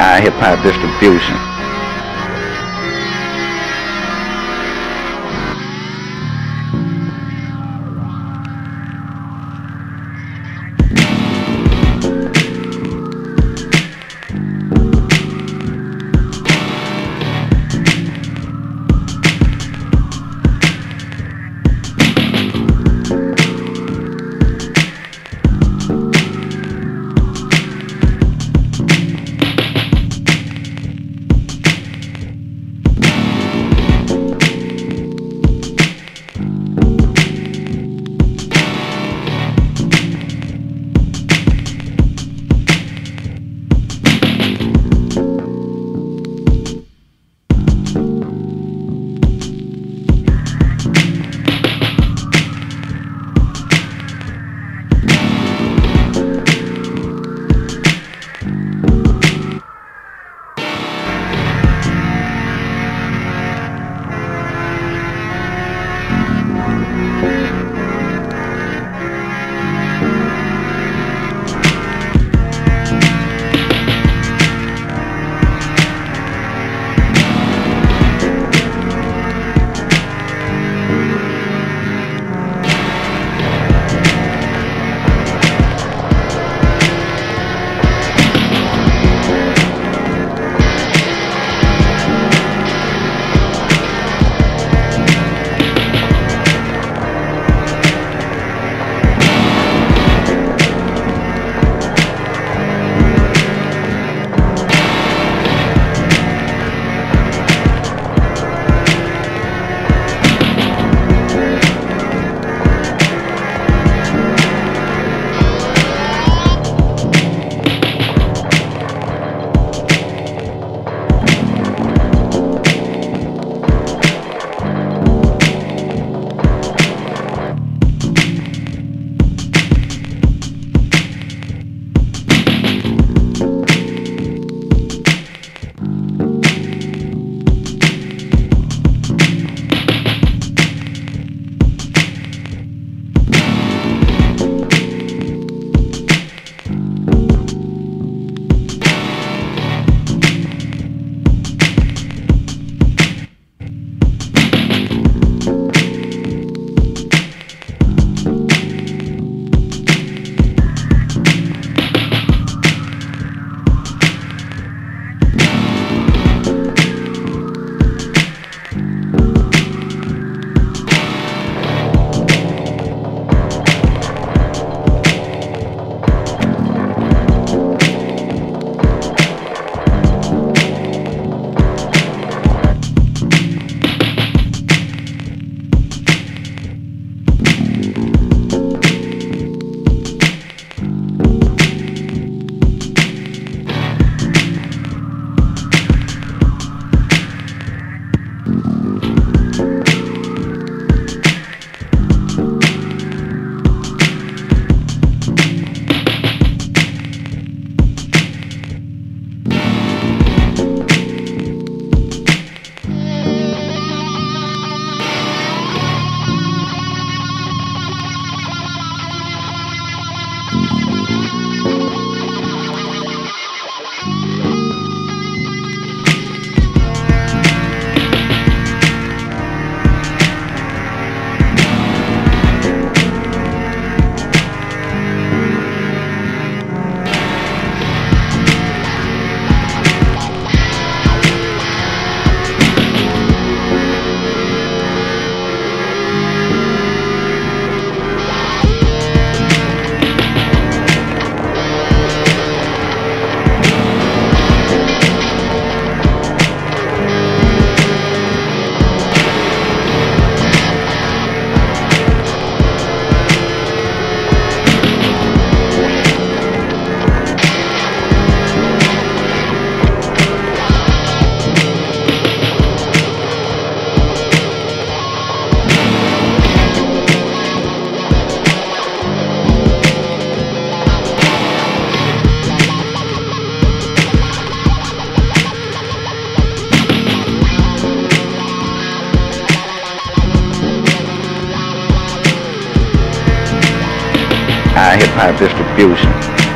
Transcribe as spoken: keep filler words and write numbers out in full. iHipHop Distribution. iHipHop Distribution.